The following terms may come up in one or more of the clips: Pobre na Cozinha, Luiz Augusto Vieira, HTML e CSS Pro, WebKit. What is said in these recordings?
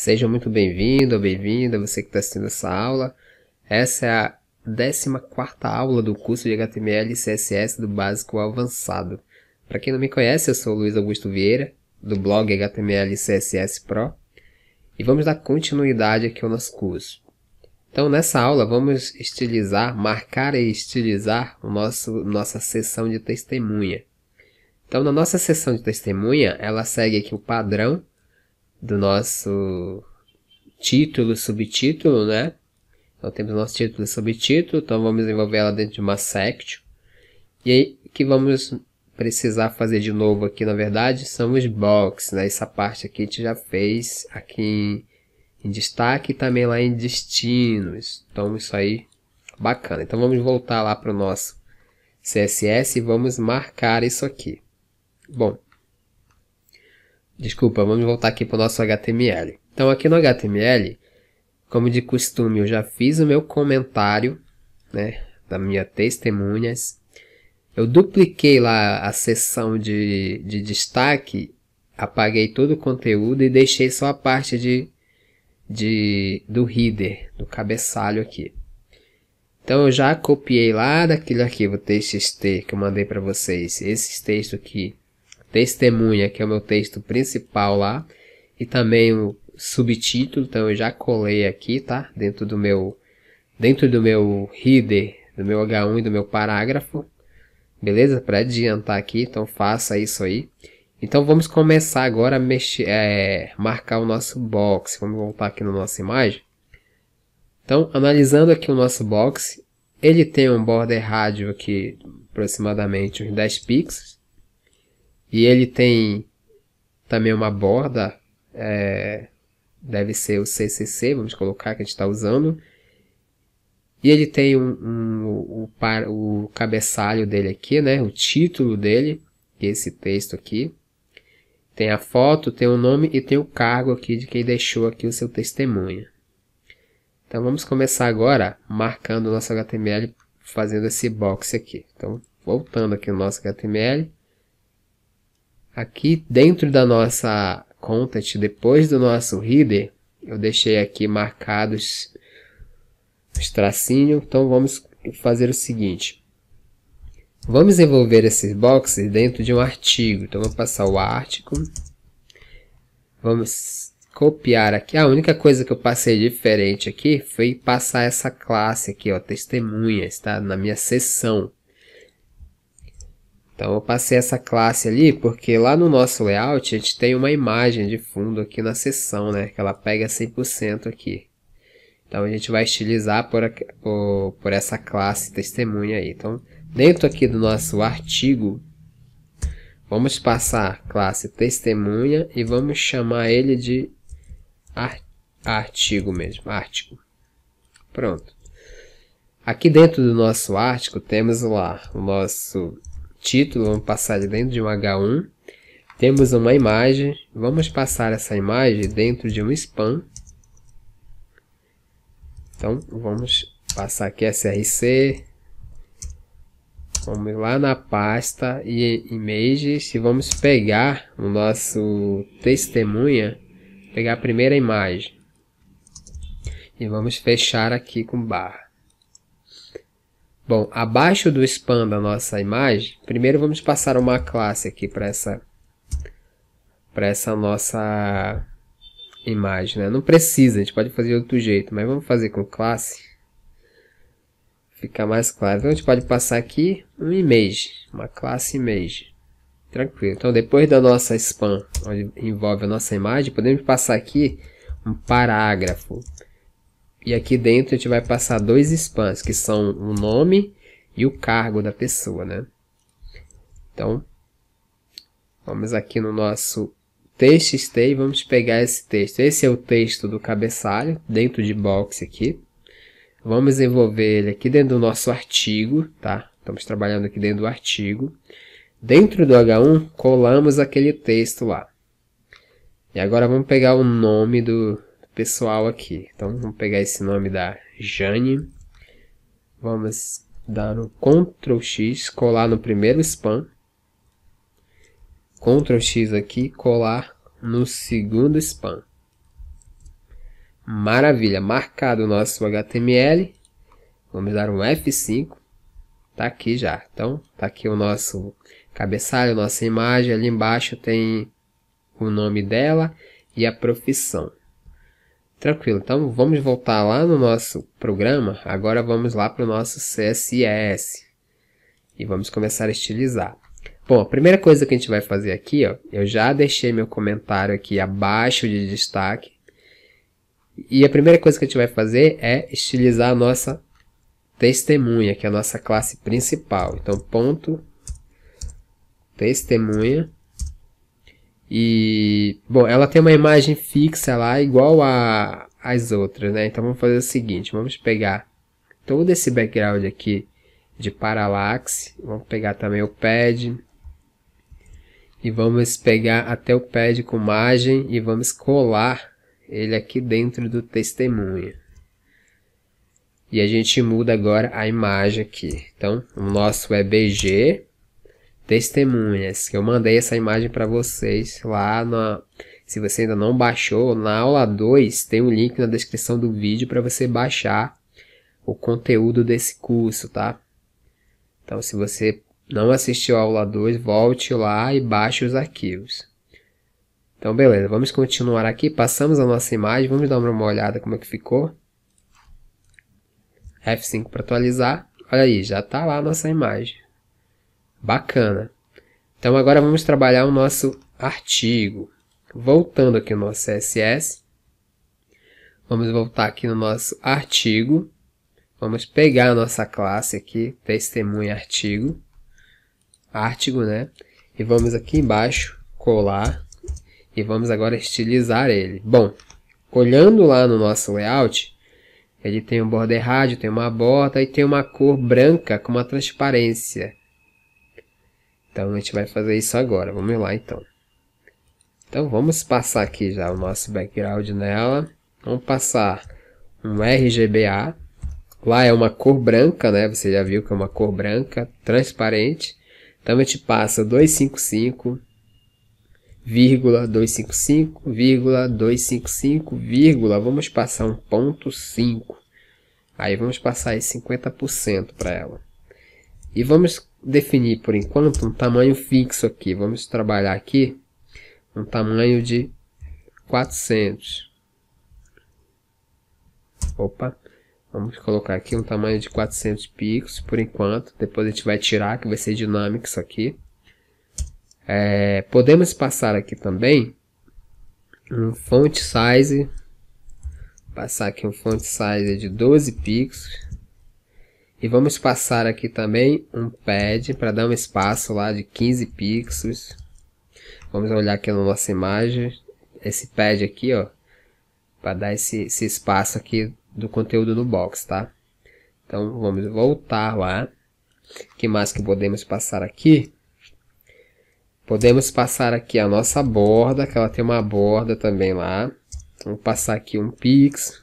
Seja muito bem-vindo ou bem-vinda, você que está assistindo essa aula. Essa é a 14ª aula do curso de HTML e CSS do básico ao avançado. Para quem não me conhece, eu sou o Luiz Augusto Vieira, do blog HTML e CSS Pro, e vamos dar continuidade aqui ao nosso curso. Então, nessa aula, vamos marcar e estilizar nossa seção de testemunha. Então, na nossa seção de testemunha, ela segue aqui o padrão do nosso título, subtítulo, né? Então, temos nosso título e subtítulo, então vamos envolver ela dentro de uma section. E aí, que vamos precisar fazer de novo aqui, na verdade, são os box, né? Essa parte aqui a gente já fez aqui em destaque e também lá em destinos. Então, isso aí, bacana. Então, vamos voltar lá para o nosso CSS e vamos marcar isso aqui. Bom, desculpa, vamos voltar aqui para o nosso HTML. Então, aqui no HTML, como de costume, eu já fiz o meu comentário, né, da minha testemunhas. Eu dupliquei lá a seção de destaque, apaguei todo o conteúdo e deixei só a parte do header, do cabeçalho aqui. Então, eu já copiei lá daquele arquivo txt que eu mandei para vocês, esse texto aqui. Testemunha, que é o meu texto principal lá, e também o subtítulo, então eu já colei aqui, tá? Dentro do meu header, do meu H1 e do meu parágrafo, beleza? Para adiantar aqui, então faça isso aí. Então vamos começar agora a mexer, marcar o nosso box. Vamos voltar aqui na nossa imagem. Então, analisando aqui o nosso box, ele tem um border rádio aqui, aproximadamente uns 10 pixels. E ele tem também uma borda, deve ser o CCC, vamos colocar, que a gente está usando. E ele tem o cabeçalho dele aqui, né? O título dele, que é esse texto aqui. Tem a foto, tem o nome e tem o cargo aqui de quem deixou aqui o seu testemunha. Então, vamos começar agora marcando o nosso HTML, fazendo esse box aqui. Então, voltando aqui no nosso HTML. Aqui dentro da nossa content, depois do nosso header, eu deixei aqui marcados os tracinhos. Então, vamos fazer o seguinte. Vamos envolver esses boxes dentro de um artigo. Então, vou passar o artigo. Vamos copiar aqui. A única coisa que eu passei diferente aqui foi passar essa classe aqui, ó, testemunhas, tá? Na minha seção. Então, eu passei essa classe ali, porque lá no nosso layout, a gente tem uma imagem de fundo aqui na seção, né? Que ela pega 100% aqui. Então, a gente vai estilizar por essa classe testemunha aí. Então, dentro aqui do nosso artigo, vamos passar a classe testemunha e vamos chamar ele de artigo mesmo, artigo. Pronto. Aqui dentro do nosso artigo, temos lá o nosso título, vamos passar dentro de um H1, temos uma imagem, vamos passar essa imagem dentro de um span, então vamos passar aqui src, vamos lá na pasta e images e vamos pegar o nosso testemunha, pegar a primeira imagem e vamos fechar aqui com barra. Bom, abaixo do span da nossa imagem, primeiro vamos passar uma classe aqui para essa nossa imagem, né? Não precisa, a gente pode fazer de outro jeito, mas vamos fazer com classe, fica mais claro. Então, a gente pode passar aqui um image, uma classe image, tranquilo. Então, depois da nossa span, onde envolve a nossa imagem, podemos passar aqui um parágrafo. E aqui dentro a gente vai passar dois spans, que são o nome e o cargo da pessoa, né? Então, vamos aqui no nosso txt e vamos pegar esse texto. Esse é o texto do cabeçalho, dentro de box aqui. Vamos envolver ele aqui dentro do nosso artigo, tá? Estamos trabalhando aqui dentro do artigo. Dentro do H1, colamos aquele texto lá. E agora vamos pegar o nome do pessoal aqui. Então, vamos pegar esse nome da Jane. Vamos dar um Ctrl X, colar no primeiro span. Ctrl X aqui, colar no segundo span. Maravilha, marcado o nosso HTML, vamos dar um F5, tá aqui já, então tá aqui o nosso cabeçalho, nossa imagem, ali embaixo tem o nome dela e a profissão. Tranquilo, então vamos voltar lá no nosso programa, agora vamos lá para o nosso CSS e vamos começar a estilizar. Bom, a primeira coisa que a gente vai fazer aqui, ó, eu já deixei meu comentário aqui abaixo de destaque. E a primeira coisa que a gente vai fazer é estilizar a nossa testemunha, que é a nossa classe principal. Então, ponto, testemunha. E, bom, ela tem uma imagem fixa lá, igual às outras, né? Então, vamos fazer o seguinte, vamos pegar todo esse background aqui de paralaxe, vamos pegar também o pad. E vamos pegar até o pad com margem e vamos colar ele aqui dentro do testemunha. E a gente muda agora a imagem aqui. Então, o nosso é BG Testemunhas, que eu mandei essa imagem para vocês lá na... Se você ainda não baixou, na aula 2 tem um link na descrição do vídeo para você baixar o conteúdo desse curso, tá? Então, se você não assistiu a aula 2, volte lá e baixe os arquivos. Então, beleza, vamos continuar aqui, passamos a nossa imagem, vamos dar uma olhada como é que ficou. F5 para atualizar, olha aí, já está lá a nossa imagem. Bacana. Então, agora vamos trabalhar o nosso artigo. Voltando aqui no nosso CSS, vamos voltar aqui no nosso artigo, vamos pegar a nossa classe aqui, testemunha artigo, né? E vamos aqui embaixo, colar. E vamos agora estilizar ele. Bom, olhando lá no nosso layout, ele tem um border rádio, tem uma borda e tem uma cor branca com uma transparência. Então, a gente vai fazer isso agora. Vamos lá, então. Então, vamos passar aqui já o nosso background nela. Vamos passar um RGBA. Lá é uma cor branca, né? Você já viu que é uma cor branca, transparente. Então, a gente passa 255... 255, vamos passar um ponto 5. Aí vamos passar aí 50% para ela. E vamos definir por enquanto um tamanho fixo aqui. Vamos trabalhar aqui um tamanho de 400. Opa, vamos colocar aqui um tamanho de 400 pixels por enquanto. Depois a gente vai tirar, que vai ser dinâmico isso aqui. É, podemos passar aqui também um font size, passar aqui um font size de 12 pixels e vamos passar aqui também um pad para dar um espaço lá de 15 pixels. Vamos olhar aqui na nossa imagem, esse pad aqui, ó, para dar esse espaço aqui do conteúdo do box, tá? Então vamos voltar lá. O que mais que podemos passar aqui? Podemos passar aqui a nossa borda, que ela tem uma borda também lá. Vamos passar aqui um pix,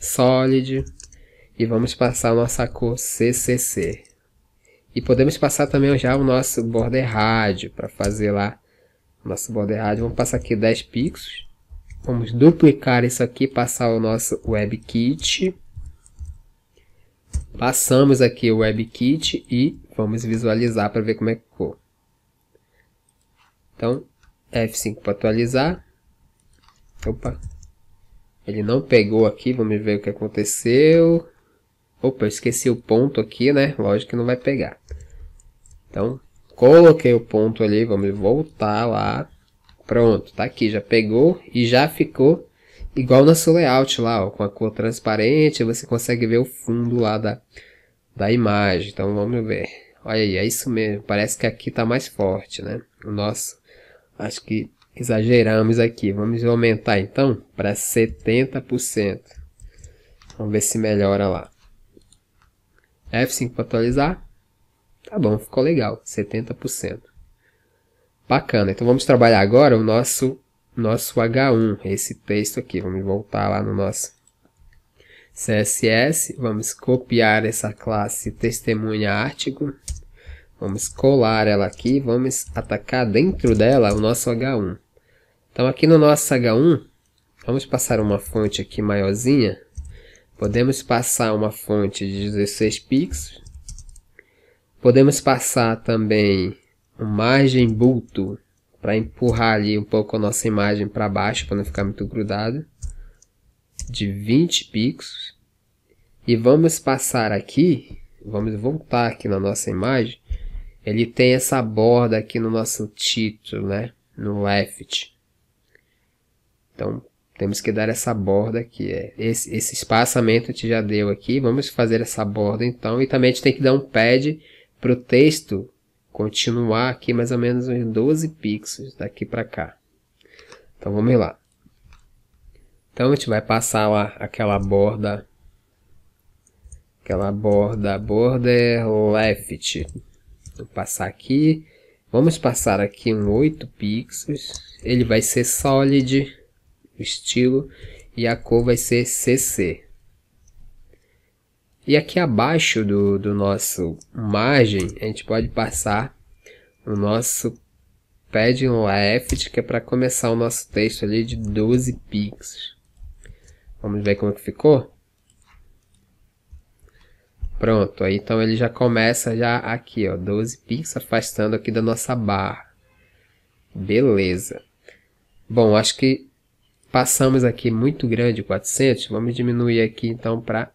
solid, e vamos passar a nossa cor CCC. E podemos passar também já o nosso border rádio, para fazer lá o nosso border rádio. Vamos passar aqui 10 pixels. Vamos duplicar isso aqui, passar o nosso WebKit. Passamos aqui o WebKit e vamos visualizar para ver como é que ficou. Então, F5 para atualizar. Opa, ele não pegou aqui, vamos ver o que aconteceu. Opa, eu esqueci o ponto aqui, né? Lógico que não vai pegar. Então, coloquei o ponto ali, vamos voltar lá. Pronto, tá aqui, já pegou e já ficou igual ao nosso layout lá, ó, com a cor transparente, você consegue ver o fundo lá da imagem. Então, vamos ver. Olha aí, é isso mesmo, parece que aqui tá mais forte, né? Nossa, acho que exageramos aqui. Vamos aumentar então para 70%. Vamos ver se melhora lá. F5 para atualizar. Tá bom, ficou legal. 70%. Bacana. Então vamos trabalhar agora o nosso H1. Esse texto aqui. Vamos voltar lá no nosso CSS. Vamos copiar essa classe testemunha artigo. Vamos colar ela aqui, vamos atacar dentro dela o nosso H1. Então aqui no nosso H1, Vamos passar uma fonte aqui maiorzinha. Podemos passar uma fonte de 16 pixels. Podemos passar também margem bulto para empurrar ali um pouco a nossa imagem para baixo, para não ficar muito grudado, de 20 pixels. E vamos passar aqui, vamos voltar aqui na nossa imagem. Ele tem essa borda aqui no nosso título, né? No left. Então, temos que dar essa borda aqui. Esse espaçamento a gente já deu aqui. Vamos fazer essa borda então. E também a gente tem que dar um pad para o texto continuar aqui mais ou menos uns 12 pixels daqui para cá. Então, vamos lá. Então, a gente vai passar lá aquela borda. Aquela borda, border left. Vou passar aqui. Vamos passar aqui um 8 pixels. Ele vai ser solid, o estilo, e a cor vai ser CC. E aqui abaixo do nosso margem, a gente pode passar o nosso pad left, que é para começar o nosso texto ali de 12 pixels. Vamos ver como que ficou. Pronto, aí então ele já começa já aqui, ó, 12 pixels, afastando aqui da nossa barra. Beleza. Bom, acho que passamos aqui muito grande, 400. Vamos diminuir aqui então para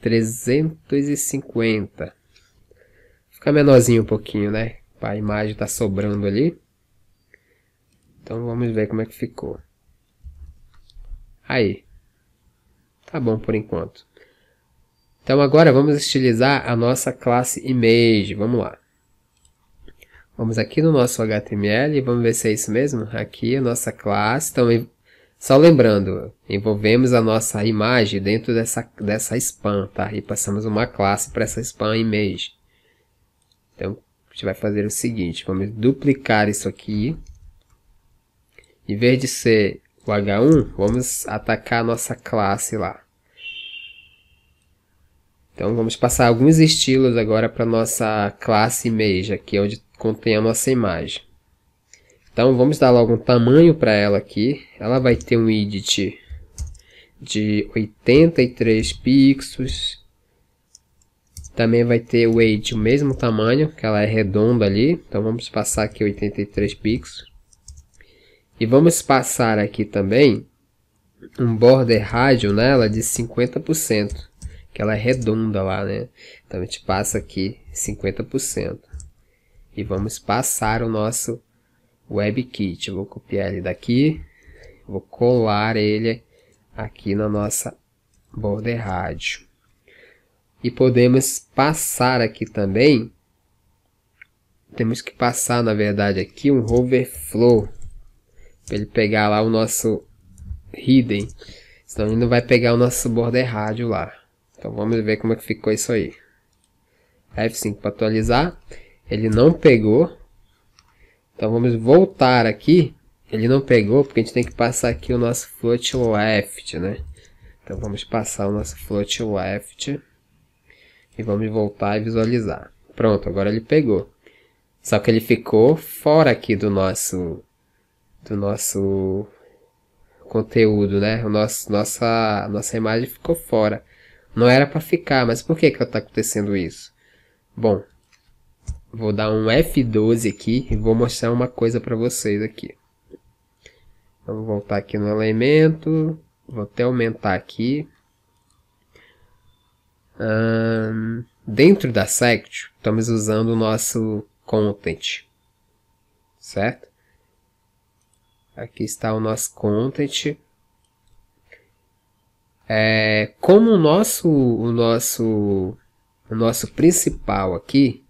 350. Fica menorzinho um pouquinho, né? A imagem tá sobrando ali. Então vamos ver como é que ficou. Aí. Tá bom por enquanto. Então agora vamos estilizar a nossa classe Image, vamos lá. Vamos aqui no nosso HTML, vamos ver se é isso mesmo. Aqui a nossa classe, então, só lembrando, envolvemos a nossa imagem dentro dessa span, tá? E passamos uma classe para essa span Image. Então a gente vai fazer o seguinte, vamos duplicar isso aqui. Em vez de ser o H1, vamos atacar a nossa classe lá. Então vamos passar alguns estilos agora para nossa classe Image, aqui onde contém a nossa imagem. Então vamos dar logo um tamanho para ela aqui. Ela vai ter um width de 83 pixels. Também vai ter o weight o mesmo tamanho, que ela é redonda ali. Então vamos passar aqui 83 pixels. E vamos passar aqui também um border rádio nela de 50%. Que ela é redonda lá, né? Então a gente passa aqui 50%. E vamos passar o nosso WebKit. Eu vou copiar ele daqui. Vou colar ele aqui na nossa border rádio. E podemos passar aqui também. Temos que passar, na verdade, aqui um hoverflow. Para ele pegar lá o nosso hidden. Senão ele não vai pegar o nosso border rádio lá. Então vamos ver como é que ficou isso aí. F5 para atualizar. Ele não pegou. Então vamos voltar aqui. Ele não pegou porque a gente tem que passar aqui o nosso float left, né? Então vamos passar o nosso float left. E vamos voltar e visualizar. Pronto, agora ele pegou. Só que ele ficou fora aqui do nosso conteúdo, né? Nossa imagem ficou fora. Não era para ficar, mas por que que está acontecendo isso? Bom, vou dar um F12 aqui e vou mostrar uma coisa para vocês aqui. Vamos voltar aqui no elemento, vou até aumentar aqui. Dentro da section, estamos usando o nosso content, certo? Aqui está o nosso content. Como o nosso principal aqui,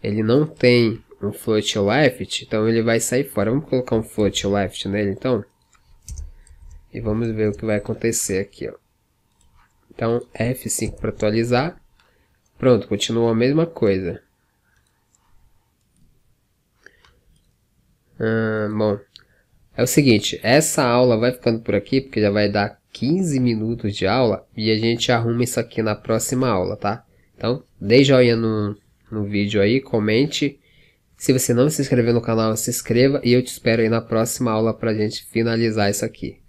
ele não tem um float left, então ele vai sair fora. Vamos colocar um float left nele então. E vamos ver o que vai acontecer aqui, ó. Então F5 para atualizar. Pronto, continua a mesma coisa. Bom, é o seguinte, essa aula vai ficando por aqui, porque já vai dar 15 minutos de aula e a gente arruma isso aqui na próxima aula, tá? Então, dê joinha no vídeo aí, comente, Se você não se inscreveu no canal, se inscreva e eu te espero aí na próxima aula para a gente finalizar isso aqui.